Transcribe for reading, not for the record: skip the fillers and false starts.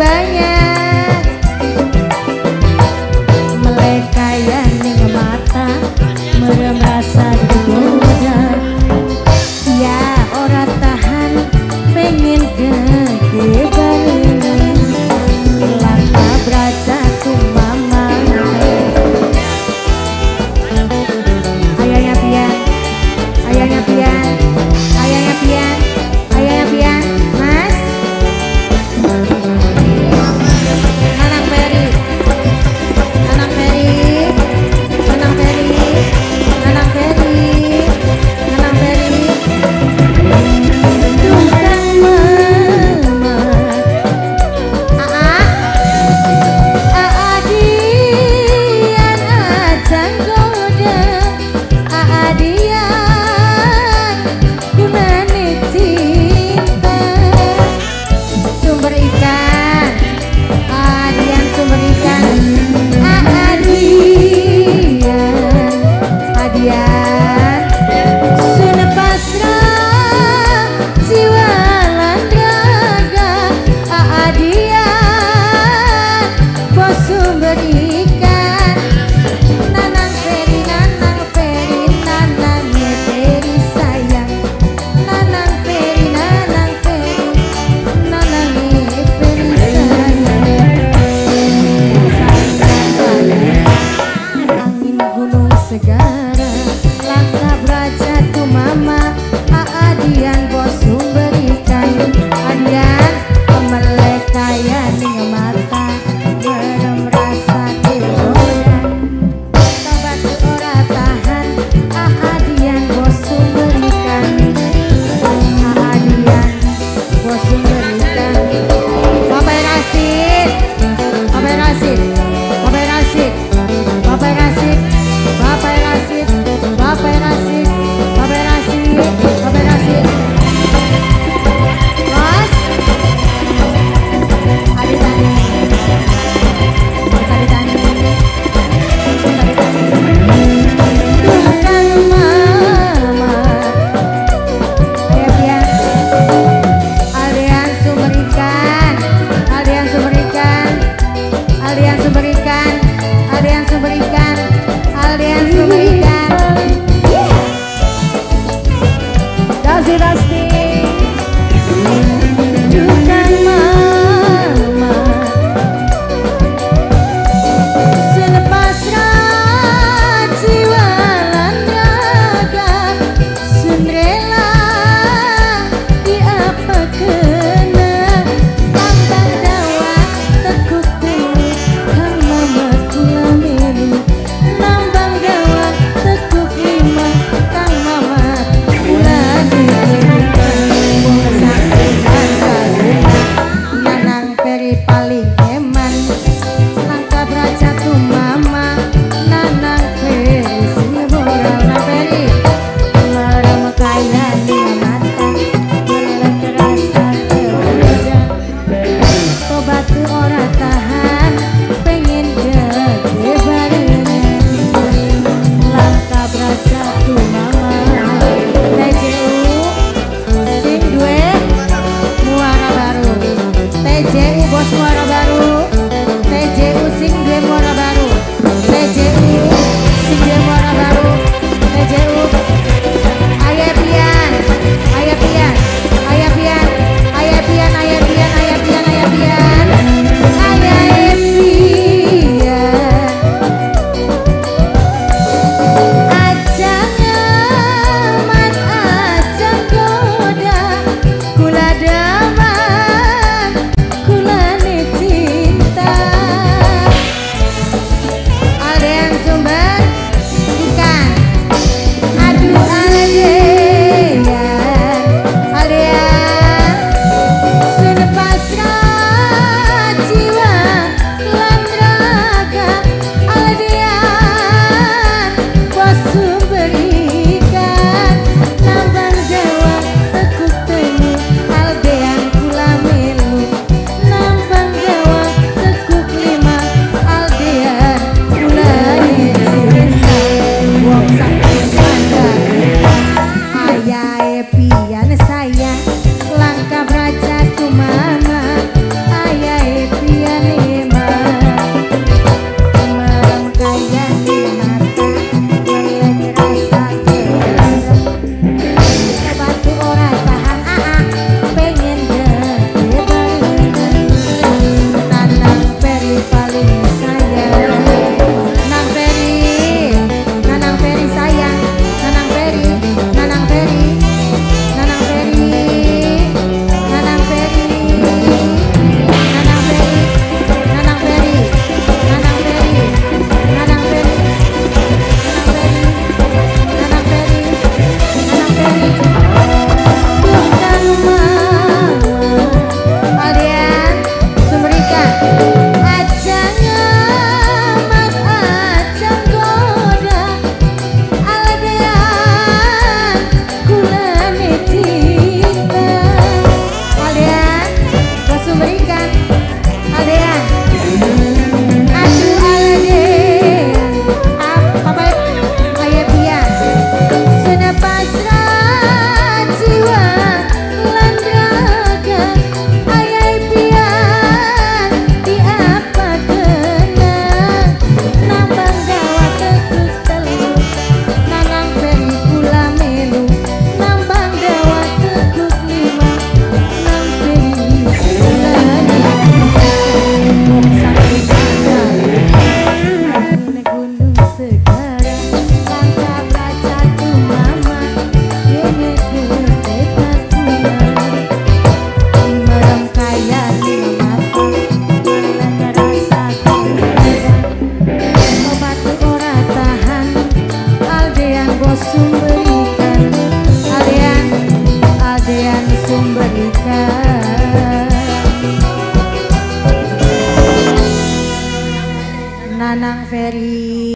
bye.